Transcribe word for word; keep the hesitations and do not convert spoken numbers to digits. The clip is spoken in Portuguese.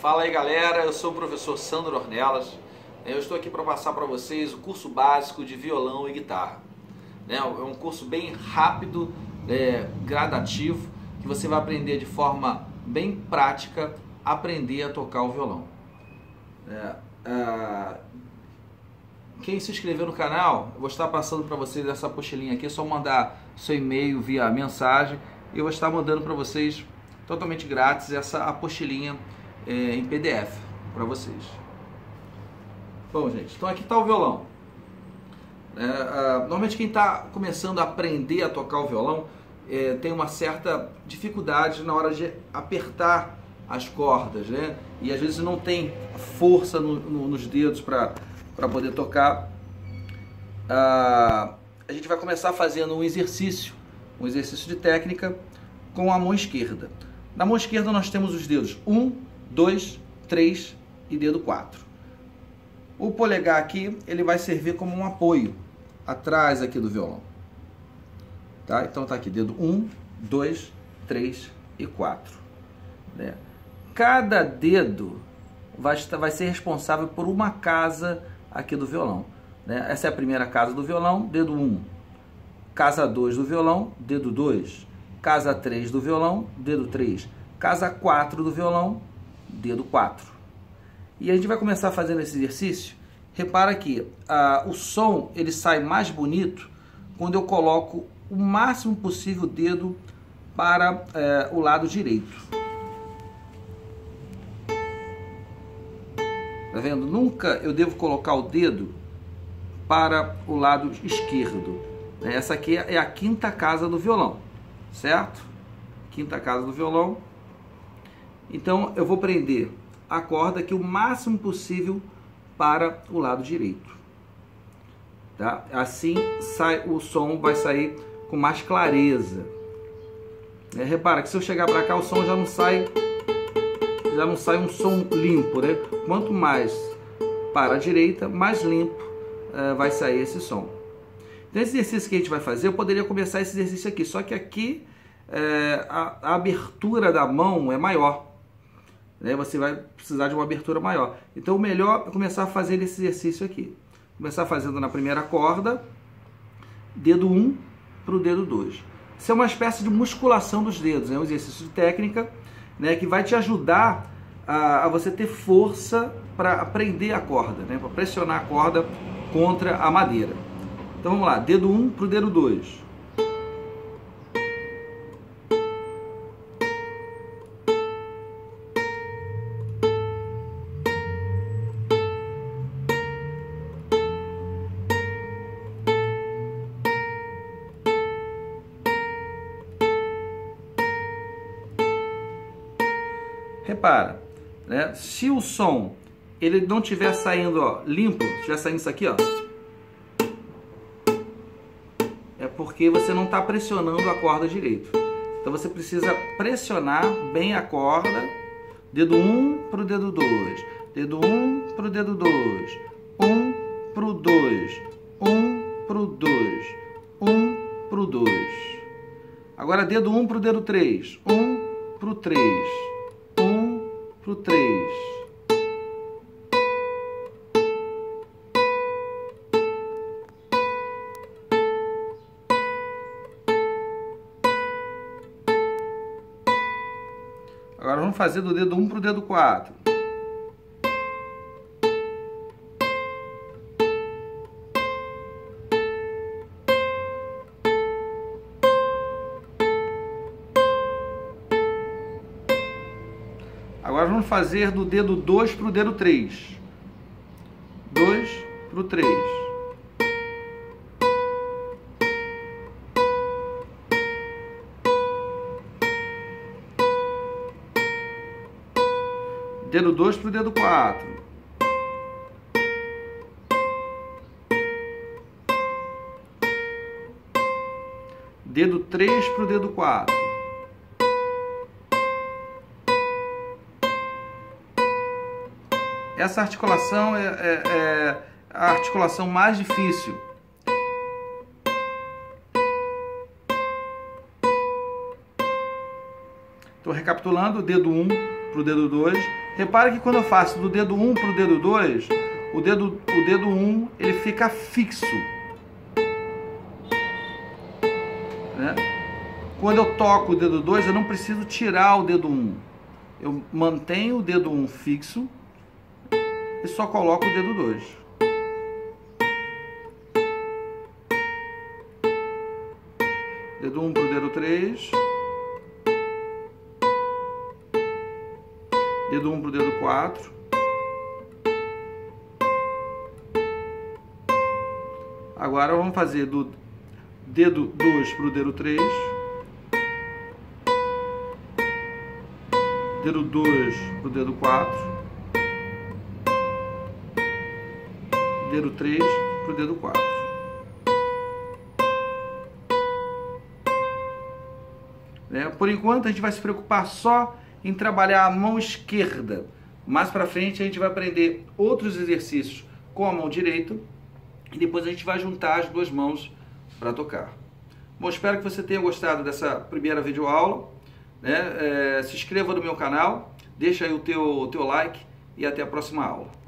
Fala aí galera, eu sou o professor Sandro Ornelas. Eu estou aqui para passar para vocês o curso básico de violão e guitarra. É um curso bem rápido, é, gradativo, que você vai aprender de forma bem prática, aprender a tocar o violão. É, é, quem se inscrever no canal, eu vou estar passando para vocês essa apostilinha aqui, é só mandar seu e-mail via mensagem. Eu vou estar mandando para vocês totalmente grátis essa apostilinha É, em P D F para vocês. Bom, gente, então aqui está o violão. É, a, normalmente quem está começando a aprender a tocar o violão é, tem uma certa dificuldade na hora de apertar as cordas, né? E às vezes não tem força no, no, nos dedos para para poder tocar. Ah, a gente vai começar fazendo um exercício, um exercício de técnica com a mão esquerda. Na mão esquerda nós temos os dedos um, dois, três e dedo quatro. O polegar aqui, ele vai servir como um apoio atrás aqui do violão. Tá? Então tá aqui, dedo um, dois, três e quatro. Né? Cada dedo vai, vai ser responsável por uma casa aqui do violão. Né? Essa é a primeira casa do violão, dedo um. Casa dois do violão, dedo dois. Casa três do violão, dedo três. Casa quatro do violão, dedo quatro. E a gente vai começar fazendo esse exercício. Repara que ah, o som ele sai mais bonito quando eu coloco o máximo possível o dedo para eh, o lado direito. Tá vendo? Nunca eu devo colocar o dedo para o lado esquerdo. Essa aqui é a quinta casa do violão, certo? Quinta casa do violão. Então eu vou prender a corda aqui o máximo possível para o lado direito, tá? Assim sai, o som vai sair com mais clareza. É, repara que se eu chegar para cá o som já não sai, já não sai um som limpo, né? Quanto mais para a direita, mais limpo é, vai sair esse som. Então esse exercício que a gente vai fazer, eu poderia começar esse exercício aqui, só que aqui é, a, a abertura da mão é maior. Você vai precisar de uma abertura maior. Então o melhor é começar a fazer esse exercício aqui. Começar fazendo na primeira corda, dedo um para o dedo dois. Isso é uma espécie de musculação dos dedos, é né? um exercício de técnica, né? Que vai te ajudar a, a você ter força para prender a corda, né? Para pressionar a corda contra a madeira. Então vamos lá, dedo um para o dedo dois. Repara, né? Se o som ele não estiver saindo ó, limpo, estiver saindo isso aqui, ó, é porque você não está pressionando a corda direito. Então você precisa pressionar bem a corda, dedo um para o dedo dois, dedo um para o dedo dois, um para o dois, um para o dois, um para o dois. Agora dedo um para o dedo três, um para o três. Pro três. Agora vamos fazer do dedo um pro dedo quatro. Agora vamos fazer do dedo dois para o dedo três. dois para o três. Dedo dois para o dedo quatro. Dedo três para o dedo quatro. Essa articulação é, é, é a articulação mais difícil. Então, recapitulando, dedo um para o dedo dois, Repara que quando eu faço do dedo um para o dedo dois, o dedo, o dedo um ele fica fixo. Né? Quando eu toco o dedo dois, eu não preciso tirar o dedo um. Eu mantenho o dedo um fixo e só coloco o dedo dois. Dedo um para o dedo três. Dedo um para o dedo quatro. Agora vamos fazer do dedo dois para o dedo três. Dedo dois para o dedo quatro. Dedo três para o dedo quatro. Por enquanto a gente vai se preocupar só em trabalhar a mão esquerda. Mais pra frente a gente vai aprender outros exercícios com a mão direita e depois a gente vai juntar as duas mãos para tocar. Bom, espero que você tenha gostado dessa primeira videoaula, né? É, se inscreva no meu canal, deixa aí o teu, o teu like e até a próxima aula.